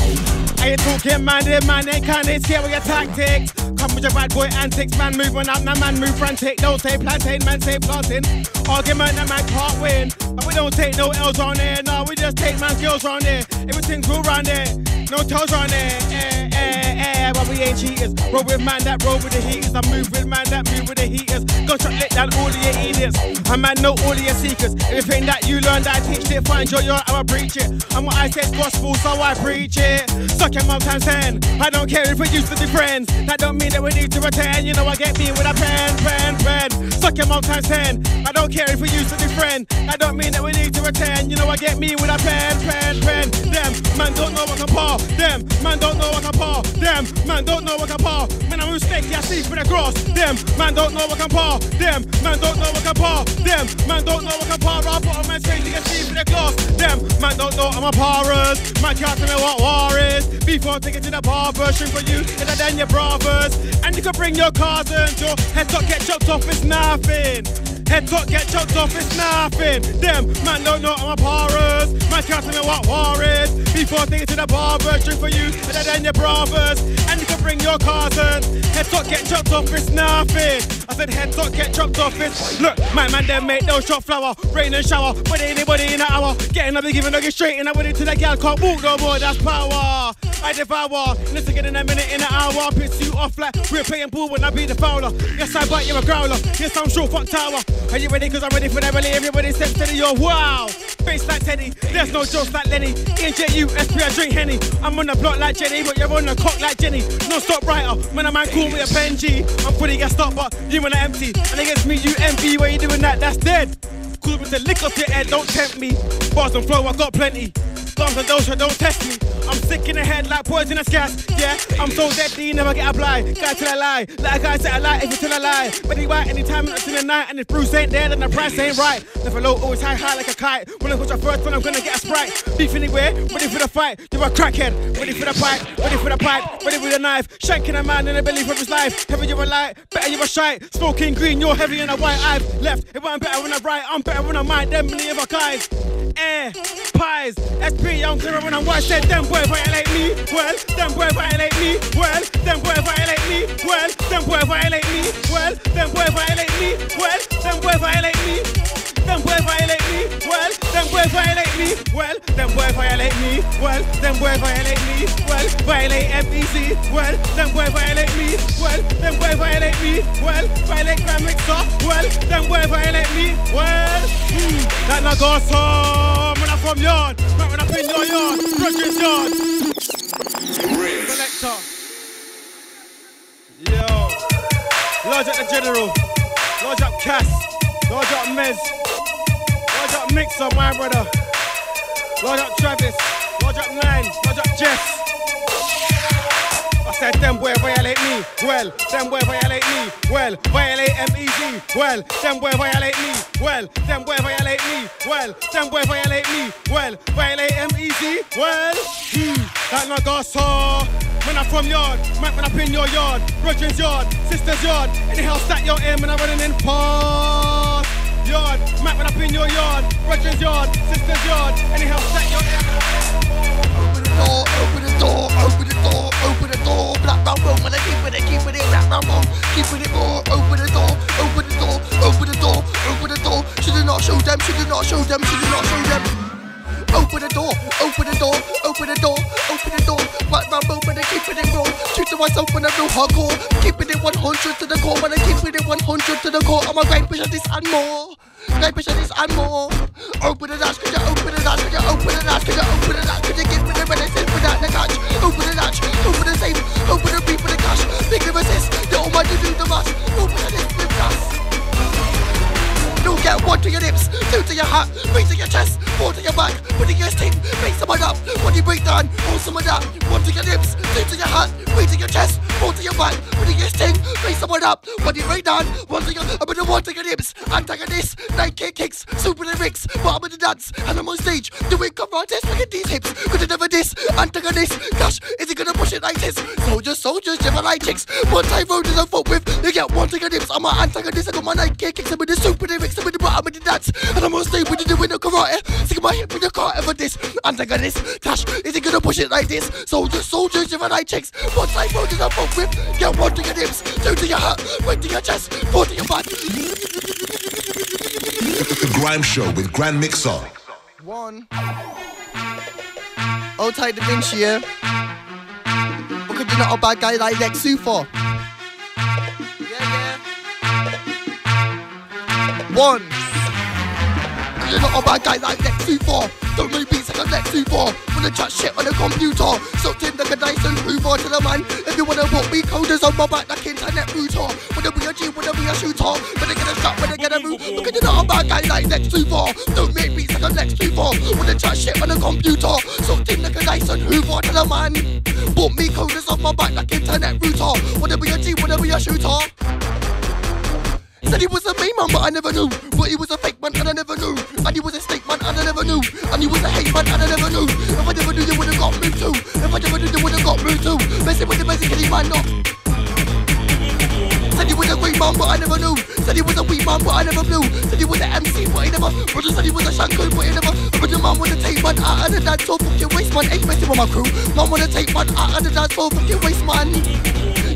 I ain't talking man, they can't it. Scare with your tactics. Come with your bad boy antics, man move on up, now man move frantic. Don't say plantain, man say planting. Argument that man can't win. But we don't take no L's on there, no, we just take man's girls round there. Everything's cool round there, no toes round there. But we ain't cheaters. Roll with man that roll with the heaters. I move with man that move with the heaters. Go shot let down all of your idiots. And man know all of your secrets. Everything that you learned I teach it. Find your yard, I'ma preach it. And what I said's gospel, so I preach it. Suck him up times 10. I don't care if we're used to be friends. That don't mean that we need to return. You know I get me with a pen. Suck him up times 10. I don't care if we used to be friends. That don't mean that we need to return. You know I get me with a pen. Them man don't know what can par. Them man don't know what can par. Them man don't know what can par. Man I'm mistaken, I see for the cross. Them man don't know what can par. Them man don't know what can par. Them man don't know what can par. I put on my face to get see for the glass. Them man don't know I'm a parers. Man can't tell me what war is. Before I take it to the bar version for you and then your brothers. And you can bring your cousins. Your head top get chopped off, it's nothing. Head top get chopped off, it's nothing. Them man don't know I'm a parers. Man can't tell me what war is. Before I take it to the bar version for you and then your brothers. And you can bring your cousins. Head top get chopped off, it's nothing. I said head top get chopped off, it's. Look, my man them make no shot flower. Rain and shower, but anybody in an hour. Getting up and giving a straight and I went into that gal can't walk no more, that's power. I devour, listen again in a minute, in an hour. Piss you off like we're playing pool when I be the fouler. Yes I bite, you're a growler. Yes I'm sure fuck tower. Are you ready? Cause I'm ready for that rally. Everybody steps steady, yo wow. Face like Teddy, there's no jokes like Lenny. NJU, SP, I drink Henny. I'm on the block like Jenny, but you're on the cock like Jenny. No stop writer, man a man cool with a Benji. I'm fully gassed up, but you wanna empty. And against me you empty, where you doing that? That's dead. Cool with the lick off your head, don't tempt me. Bars and flow, I got plenty. Dance and those who don't test me. I'm sick in the head like poisonous gas. Yeah, I'm so dead that you never get a blind. Guy till I lie, like I said I lie, if you till I lie. But he right anytime it's in the night, and if Bruce ain't there, then the price ain't right. Never low, always high, high like a kite. When I push up first, when I'm gonna get a sprite. Beef anywhere, ready for the fight. You're a crackhead, ready for the pipe, ready for the pipe, ready with a knife. Shanking a man in the belly for his life. Heavy you're a light, better you're a shite. Smoking green, you're heavy and a white. I've left, it wasn't better when I write. I'm better when I might. Them many other guys. Air, pies, SP, I'm clearer when I'm white. Said them boy violate me, well, them boy violate me, well, them boy violate me, well, them boy violate me, well, them boy violate me, well, them boy violate me, them boy violate me, well, them boy violate me, well, them boy violate me, well, them boy violate me, well, violate MEC, well, them boy violate me, well, them boy violate me, well, violate Grandmixxer, well, them boy violate me, well, that not goes home when I'm from yard, right when I'm in your yard, Bridget's yard. Selector. Yo, large up the general, large up Cass. Large up Mez, large up Mixxer, my brother. Large up Travis, large up Nine, large up Jess. I said them boy violate me, well, them boy violate me, well, violate MEZ, well, them boy violate me, well, them boy violate me, well, them boy violate me, well, violate MEZ, well, that not goes hard. When I'm from yard, man, when I'm in your yard, brethren's yard, sister's yard, anyhow stack your M when I'm running in past yard, man, when I'm in your yard, brethren's yard, sister's yard, anyhow stack your M. Open the door, open the door, open the door, black round roll, man, I keep with it, black round roll, keep with it more, open the door, open the door, open the door, open the door, shouldn't not show them, shouldn't not show them, shouldn't not show them. Open the door, open the door, open the door, open the door. Right round road, man, I keep it in roll. True to myself when I do hardcore. Keeping it 100 to the core, man, I keep it in 100 to the core. I'm a great push on this and more. Great push on this and more. Open the latch, could you open the latch, could you open the latch, could you open the latch, could you get rid of it and sit without the catch? Open the latch, open the safe, open the beat for the cash. Think of assist, the almighty do the mass. Open the lift with gas. Don't get one to your lips, two to your hat, three to your chest, four to your back, put the US team, make someone up, when you break down, hold someone up, one to your lips, two to your hat, three to your chest, four to your back, put the US team, make someone up, when you break down, one to your, I'm in the one to your lips, antagonist, 9K kicks, super lyrics, but I'm in the dance, and I'm on stage, doing cover artists, look at these hips, could you never diss, antagonist, gosh, is he gonna push it like this? Soldiers, soldiers, never like chicks, one time road is a foot with, you get one to your lips, I'm an antagonist, I got my 9K kicks, I'm in the super lyrics, with the bottom of the dance, and I'm on stage with the doing the karate. Stick my hip in the car ever this. And I got this. Clash, is he gonna push it like this? Soldiers, soldiers, if I like chicks. One side road is a fuck whip. Get one to your lips, two to your heart, three to your chest, four to your back. The Grime Show with Grandmixxer. One. Old tight Da Vinci, yeah? What could you not a bad guy like Lex Luthor? One. You're not a bad guy like Lex Luthor. Don't make beats like a Lex Luthor. Wanna chat shit on a computer. Sucked in like a Dyson Hoover to the man. If you wanna walk me coders on my back like internet router. Wanna be a G, wanna be a shooter. Wanna get a shot, wanna get a root. Look at you, not a bad guy like Lex Luthor. Don't make beats like a Lex Luthor. Wanna chat shit on a computer. Sucked in like a Dyson Hoover to the man. Walk me coders on my back like internet router. Wanna be a G, wanna be a shooter. Said he was a main man, but I never knew. But he was a fake man, and I never knew. And he was a snake man, and I never knew. And he was a hate man, and I never knew. If I never knew, you would've got moved too. If I never knew, you would've got moved too. Messing with the Mexican, he might not. Said he was a great man, but I never knew. Said he was a weak man, but I never knew. Said he was an MC, but he never. Brother said he was a shanko, but he never. Brother man wanna take man out of the dance, so fucking waste man. Ain't messing with my crew. Man wanna take man out of the dance, so fucking waste man.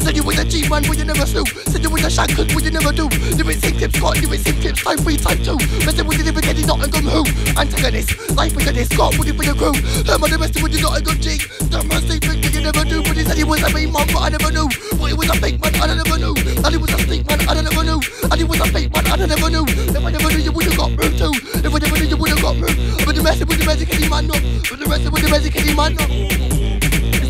Said you was a G-man, but you never slew. Said you was a shanker, but you never do. Do it same tips, God, do it same tips, time free, time two. Messing with the liver, getting not a gun who? Antagonist, life with a disc, God, would it be the crew? Herman, the rest of you not a gun cheek. That man say things that you never do, but he said he was a mean man, but I never knew. But he was a fake man, I never knew. And he was a snake man, I never knew. And he was a fake man, I never knew. If I never knew, you would've got moved too. If I never knew, you would've got moved. But the rest of the Mexican, he man up. But the rest of the Mexican, he man up.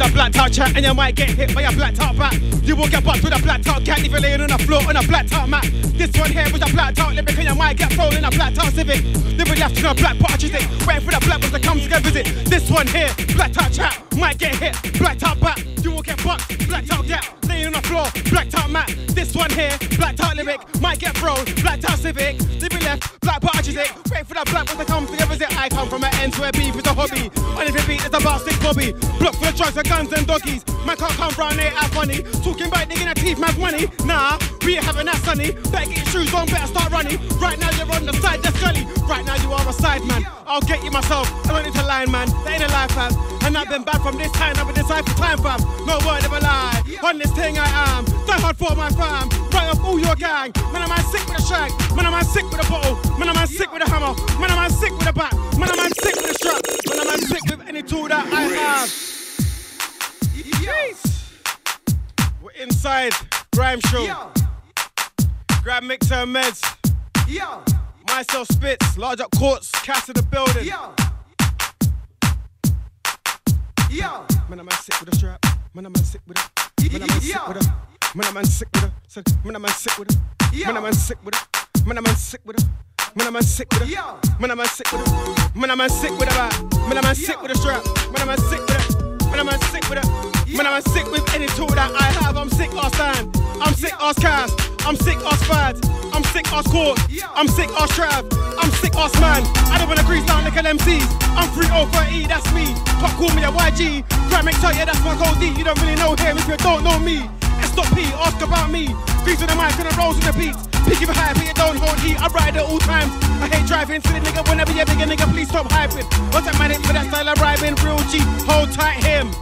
a blacked-out chat and you might get hit by a blacked-out bat. You will get bucked with a blacked-out cat, even laying on the floor on a blacked-out mat. This one here was a blacked-out lyric and you might get thrown in a blacked-out civic. Living left in a black partridge, waiting for the black ones to come to go visit. This one here, blacked-out chat, might get hit, blacked-out bat. You will get bucked, blacked-out cat, laying on the floor, blacked-out mat. This one here, blacked-out lyric, might get thrown, blacked-out civic. Living left, black partridge, waiting for the black ones to come to go visit. I come from an end where beef is a hobby, and if it beat it's about stick bobby. Block for the drugs, the guns and doggies. Man can't come round here at funny. Talking about digging a teeth, man's money. Nah, we ain't having that sunny. Better get your shoes on, better start running. Right now you're on the side, that's gully. Right now you are a side man. I'll get you myself, I don't need to line man. That ain't a lie fam, and I've been bad from this time. I've been decided for time fam, no word of a lie. On this thing I am, die hard for my fam. Right off all your gang. Man am I sick with a shank, man am I sick with a bottle, man am I sick with a hammer, man am I sick with a bat, man am I sick with a strap, man am I sick with any tool that I have. Jeez. We're inside Grime Show. Grandmixxer and Mez. Myself Spitz, large up courts, cats in the building. Man, I'm sick with a strap. Man, I'm sick with a. Man, I'm sick with a. Man, I'm sick with a. Man, I'm sick with a. Man, I'm sick with a. Man, I'm sick with a. Man, I'm sick with a. Man, I'm sick with a. Man, I'm sick with a. Man, I'm sick with a strap. Man, I'm sick with a. Man, I'm sick with it. Man, I'm sick with any tool that I have. I'm sick ass time. I'm sick ass cast. I'm sick ass fads. I'm sick ass court. I'm sick ass trap. I'm sick ass man. I don't wanna grease down like an MC. I'm 3030, that's me. Pop call me a YG. Grandmixxer, yeah, that's my code D. You don't really know him if you don't know me. S.P, ask about me. Beats on the mic and the rolls on the beats. Pick up high, but you don't hold heat. I ride at all times. I hate driving, silly nigga. Whenever you're bigger, nigga, please stop hyping. What's that man in for that style of rhyming? Real G, hold tight him.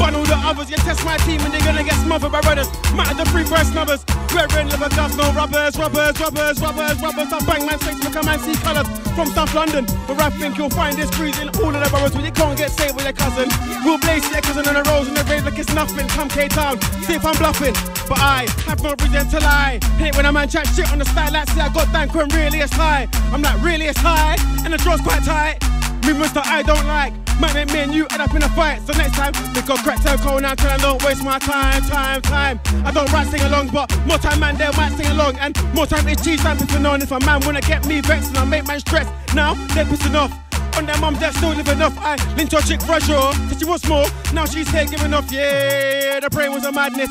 Funnel the others, you test my team and they're gonna get smothered by rudders. Matter the free press numbers. Wearing liver gloves, no rubbers, rubbers. I bang man's face, look at man see colours from South London. But I think you'll find this breeze in all of the boroughs where you can't get saved with your cousin. We'll blaze your cousin on the rolls and the rave like it's nothing. Come K-Town, see if I'm bluffing. But I have no reason to lie. Hate when a man chat shit on the style, like see I got dank when really it's high. I'm like really it's high, and the draw's quite tight. Movements that I don't like. Might make me and you end up in a fight. So next time, they go crack to cold until I don't waste my time. I don't write sing along, but more time man they might sing along. And more time it's cheese time pissing on. If a man wanna get me vexed and I make man stress, now they're pissing off. On their mum, they're still living off. I linked your chick for sure, said she wants more, now she's here giving off. Yeah, the brain was a madness.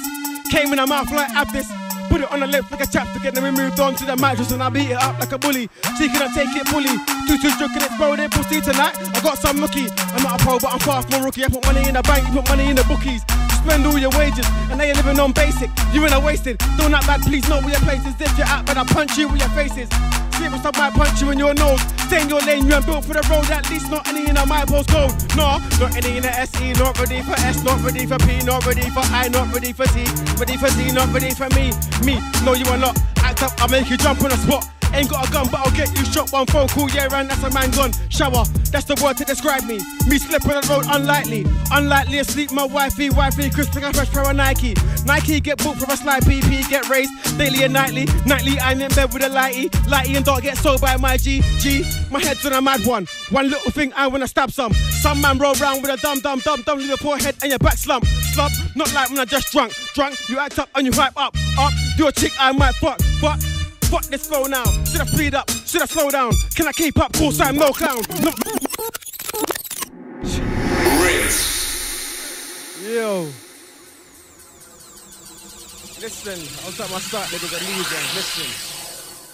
Came in her mouth like abscess. Put it on the lips like a chapstick and then we moved on to the mattress and I beat it up like a bully. She couldn't take it bully. Two stroking it, bro, they pussy tonight. I got some nookie. I'm not a pro, but I'm fast more rookie. I put money in the bank, you put money in the bookies. You spend all your wages and now you're living on basic. You ain't a wasted. Don't act bad, please, not with your places. If you're out, but I punch you with your faces. Serious, I might punch you in your nose. Stay in your lane, you ain't built for the road. At least not any in a my postcode. No, not any in a SE. Not ready for S, not ready for P, not ready for I, not ready for T, ready for Z, not ready for me. Me, no you are not. Act up, I'll make you jump on the spot. Ain't got a gun, but I'll get you shot. One phone call, yeah, and that's a man gone. Shower, that's the word to describe me. Me slip on the road, unlikely. Unlikely asleep, my wifey. Chris, like a fresh pair of Nike. Nike get booked for a slide, BP get raised daily and nightly. Nightly, I'm in bed with a lighty. Lighty and dark get sold by my G. My head's on a mad one. One little thing, I wanna stab some. Some man roll round with a dumb. Leave your poor head and your back slump. Slump, not like when I just drunk. Drunk, you act up and you hype up. Do a chick, I might fuck. Fuck this flow now. Should I speed up? Should I slow down? Can I keep up? Full time, no clown. No. Yo. Listen, I was at my start, they was a loser. Listen.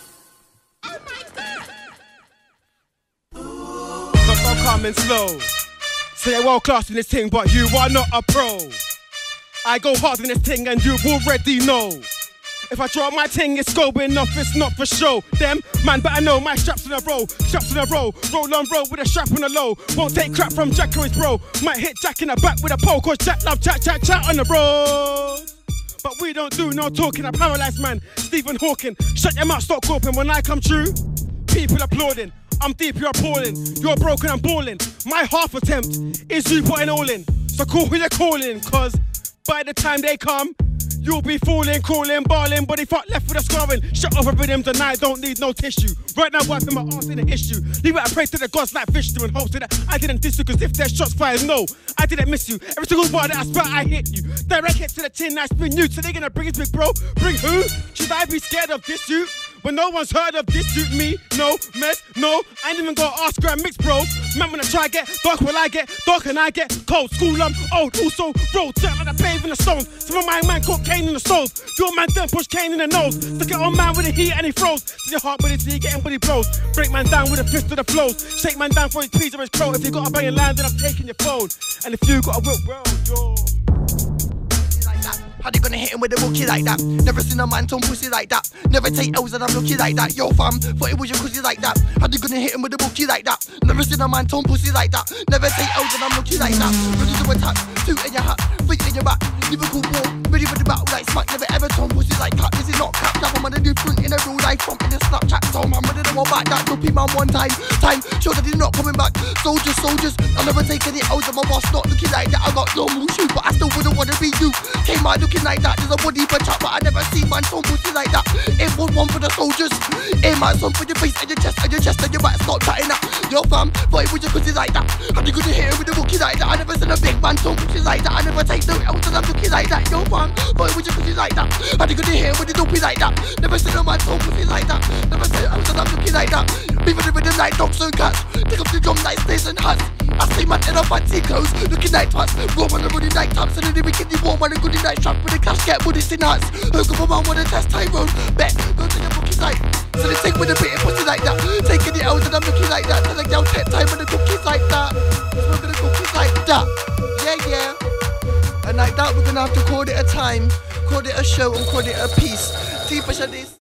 Oh my God. But I'm coming slow. Say you're world class in this thing, but you are not a pro. I go hard in this thing, and you already know. If I draw my ting, it's going off, it's not for show. Them, man, but I know my straps in a row. Roll on roll with a strap on the low. Won't take crap from Jack or his bro. Might hit Jack in the back with a pole, cause Jack love chat on the road. But we don't do no talking, I paralyzed man, Stephen Hawking. Shut your mouth, stop gawping. When I come true, people applauding. I'm deep, you're appalling. You're broken, I'm balling. My half attempt is you putting all in. So call who you're calling, cause by the time they come, You'll be fooling, calling, balling, body fuck left with a scoring. Shut up with rhythms and I don't need no tissue. Right now, wiping my ass in an issue. Leave it, I pray to the gods like fish do and hope to that I didn't diss you, cause if there's shots fired, no, I didn't miss you. Every single bar that I spat, I hit you. Direct hit to the tin, I spin you. So they gonna bring it big bro. Bring who? Should I be scared of this you? When no one's heard of this suit me, no, Mez, no, I ain't even gonna ask Grandmixxer, bro. Man, when I try get dark, will I get dark and I get cold? School, I'm old, also road, turn like a pave in the stones. Some of my man caught cane in the stove. Your man done push cane in the nose. Stuck it on man with the heat and he froze. See your heart, but it's he getting what he blows. Break man down with a fist to the flows. Shake man down for his piece or his crow. If you got a banging line, then I'm taking your phone. And if you got a whip, well, yo. How they gonna hit him with a rookie like that? Never seen a man turn pussy like that. Never take L's and I'm lucky like that. Yo fam, thought it was your pussy like that. How they gonna hit him with a rookie like that? Never seen a man turn pussy like that. Never take L's and I'm lucky like that. Ready to attack, suit in your hat, feet in your back. Lyrical war, ready for the battle like smack. Never ever turn pussy like that. This is not crap. That one man a different in a real life from in a Snapchat. So man, ready to go back that dopey man one time. Time, sure that he's not coming back. Soldiers, soldiers, I'll never take any L's and my boss not looking like that. I got no move shoot, but I still wouldn't wanna be you. Came out looking like that, there's a body for chat, but I never see man so pussy like that. It was one for the soldiers. It man, some for your face and your chest and your chest and your back. Stop chatting up. Yo fam, but it was your pussy like that. How you gonna hit it with a rookie like that? I never seen a big man so pussy like that. I never take no L's and I'm looking like that. Yo fam, but it was your pussy like that. How you gonna hit it with a dopey like that? Never seen a man so pussy like that. Never seen L's and I'm looking like that. Beaver with the night dogs and cats. Take up the drum like stays and huts. I see man in a fancy clothes, looking like twats. Roll on the running night tops, and then the wicked warm on the goodie night trap. With the clash, get with this in nuts. Who come on, wanna test Tyrone? Bet, go to the bookie site. So they take with a bit of pussy like that. Taking the L's and I'm looking like that. So like down 10 time with the cookies like that. We're gonna cookies like that. Yeah, yeah. And like that, we're gonna have to call it a time, call it a show, and call it a piece. Deeper shall this.